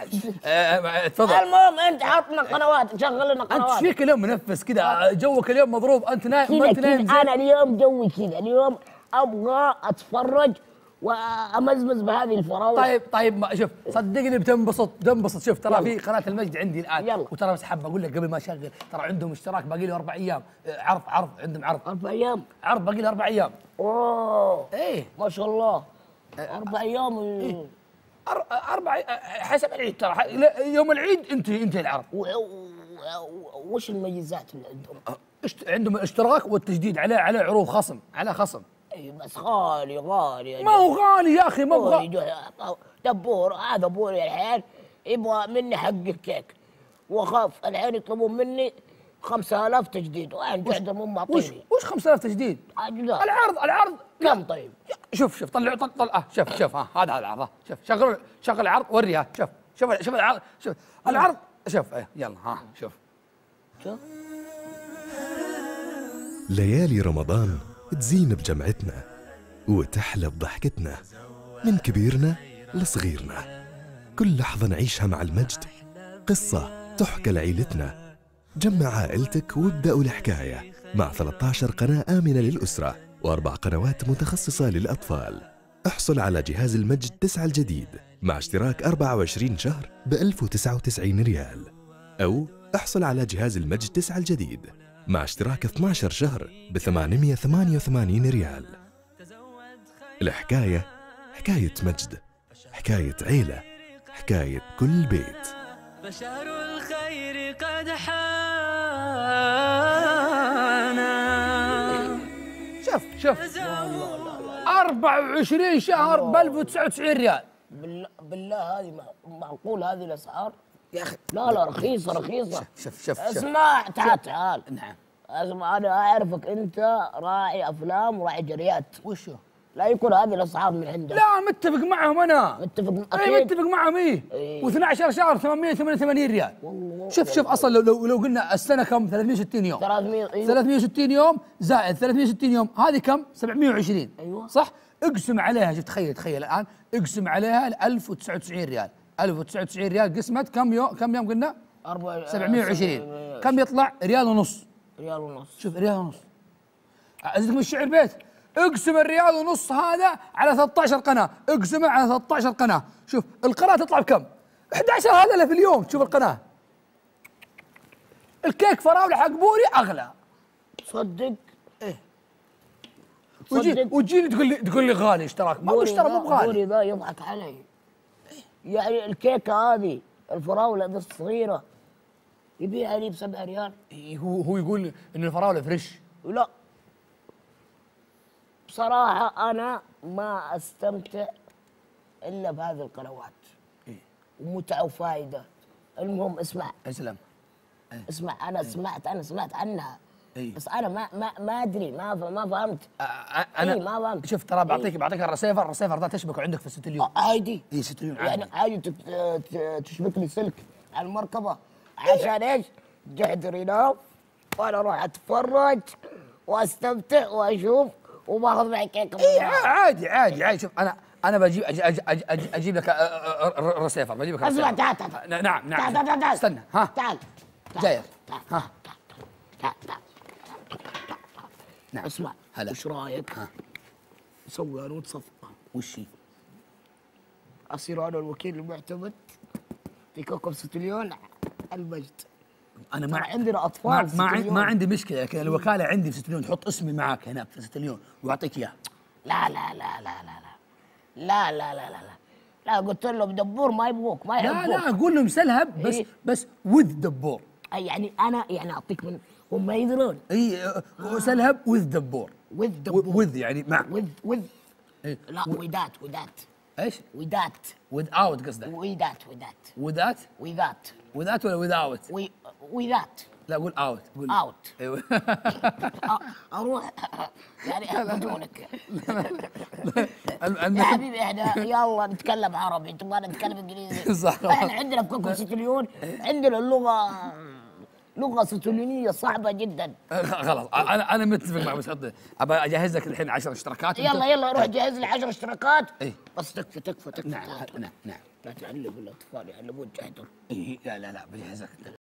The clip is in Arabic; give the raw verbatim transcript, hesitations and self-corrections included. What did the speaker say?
احد. اتفضل. المهم انت عطنا قنوات، شغل لنا قنوات. انت فيك اليوم منفس كذا، جوك اليوم مضروب، انت نايم ما انت نايم. انا اليوم جوي كذا، اليوم ابغى اتفرج وامزمز بهذه الفراوله. طيب طيب شوف صدقني بتنبسط بتنبسط. شوف ترى في قناه المجد عندي الان يلا. وترى بس حاب اقول لك قبل ما اشغل، ترى عندهم اشتراك باقي له اربع ايام عرض عرض عندهم عرض اربع ايام عرض باقي له اربع ايام. اوه ايه ما شاء الله اربع ايام و... إيه؟ اربع حسب العيد ترى يوم العيد انتهي انتهي العرض. وش الميزات اللي عندهم؟ عندهم الاشتراك والتجديد عليه عليه عروض خصم على خصم. اي بس غالي غالي ما هو غالي يا اخي ما ابغى. دبور هذا بوري الحين يبغى مني حق الكيك واخاف الحين يطلبون مني خمسة آلاف تجديد وين جحدر مو معطيني. وش خمسة آلاف تجديد؟ أجدار. العرض العرض كم طيب؟ شوف شوف طلع طلع, طلع. شوف شوف ها هذا العرض شوف شغل شغل العرض وريها شوف شوف شوف العرض شوف العرض شوف ايه يلا ها شوف شوف ليالي رمضان تزين بجمعتنا وتحلى بضحكتنا من كبيرنا لصغيرنا. كل لحظة نعيشها مع المجد قصة تحكى لعيلتنا. جمع عائلتك وابدأوا الحكاية مع ثلاث عشرة قناة آمنة للأسرة وأربع قنوات متخصصة للأطفال. احصل على جهاز المجد تسعة الجديد مع اشتراك أربعة وعشرين شهر ب ألف وتسعة وتسعين ريال، أو احصل على جهاز المجد تسعة الجديد مع اشتراك اثني عشر شهر ب ثمانمئة وثمانية وثمانين ريال. الحكاية حكاية مجد، حكاية عيلة، حكاية كل بيت. بشهر الخير قد حان. شوف شوف أربعة وعشرين شهر ب ألف وتسعة وتسعين ريال. بالله بالله هذه معقول هذه الأسعار؟ يا اخي لا لا رخيصه رخيصه. شوف شوف اسمع تعال تعال. نعم اسمع انا اعرفك انت راعي افلام وراعي جريات. وشو؟ لا يكون هذه الاسعار من عندك. لا متفق معهم انا. متفق اكيد. اي متفق معهم ايه. و12 شهر ثمانمئة وثمانية وثمانين ريال. والله شوف شوف اصلا لو لو قلنا السنه كم ثلاثمئة وستين يوم. ثلاثمئة ثلاثمئة وستين يوم زائد ثلاثمئة وستين يوم هذه كم؟ سبعمئة وعشرين. ايوه صح؟ اقسم عليها شوف تخيل تخيل الان اقسم عليها ألف وتسعة وتسعين ريال. ألف وتسعة وتسعين ريال قسمت كم يوم كم يوم قلنا؟ سبعمئة وعشرين كم يطلع؟ ريال ونص. ريال ونص شوف ريال ونص ازيدك من الشعر بيت. اقسم الريال ونص هذا على ثلاث عشرة قناه، اقسمه على ثلاث عشرة قناه، شوف القناه تطلع بكم؟ أحد عشر آلاف في اليوم تشوف القناه. الكيك فراوله حق بوري اغلى. تصدق؟ ايه وتجيني وتجيني تقول لي تقول لي غالي اشتراك، ما هو اشترى مو بغالي. بوري ذا يضحك علي. يعني الكيكه هذه الفراوله ذي الصغيره يبيعها لي بسبع ريال. هو هو يقول ان الفراوله فريش. لا بصراحه انا ما استمتع الا بهذه القنوات. إيه؟ ومتعه وفائده. المهم اسمع اسلم. إيه؟ اسمع انا إيه؟ سمعت انا سمعت عنها. إيه؟ بس انا ما ما ما ادري ما ما فهمت. أه انا إيه ما فهمت. شوف ترى بعطيك بعطيك الرسيفر، الرسيفر ده تشبكه عندك في ستليون عادي. اي ستليون عادي يعني عادي تشبك لي سلك على المركبه عشان ايش؟ جحدر ينام وانا اروح اتفرج واستمتع واشوف وباخذ معي كيكه. اي عادي عادي عادي. شوف انا انا بجيب أجي أجي أجي أجي اجيب لك الرسيفر بجيب لك. اسمع تعال تعال. نعم نعم تعال تعال استنى ها تعال جاية تعال تعال تعال تعال. نعم اسمع هلا وش رايك؟ ها نسوي انا صفقه. وش هي؟ اصير انا الوكيل المعتمد في كوكب ستليون المجد. انا ما عندنا اطفال ما عندي ما عندي مشكله، لكن الوكاله عندي في ستليون. تحط اسمي معاك هناك في ستليون واعطيك اياه. لا لا لا لا لا لا لا لا لا لا لا قلت لهم دبور ما يبغوك ما يحبوك. لا لا قول لهم سلهب بس بس وذ دبور. يعني انا يعني اعطيك من هم ما يدرون. اي سلهب وذ دبور. وذ دبور وذ يعني مع وذ وذ إيه؟ لا ودات ودات ايش؟ ودات وذ اوت قصدك؟ ودات ودات ودات وذات وذات ولا وذ اوت؟ وذات لا قول اوت قول اوت ايوه اروح يعني بدونك يا حبيبي. احنا يلا نتكلم عربي، تبغى نتكلم انجليزي صح؟ احنا عندنا في كوكب ستليون عندنا اللغه لغه ستونية صعبه جدا. خلاص انا انا متفق مع مسعود. ابى اجهز لك الحين عشر اشتراكات. يلا يلا روح جهز لي عشر اشتراكات. اي بس تكفى تكفى تكفى. نعم نعم نعم. لا تعلم الاطفال يعلمون جحدر. اي لا لا لا بجهزك.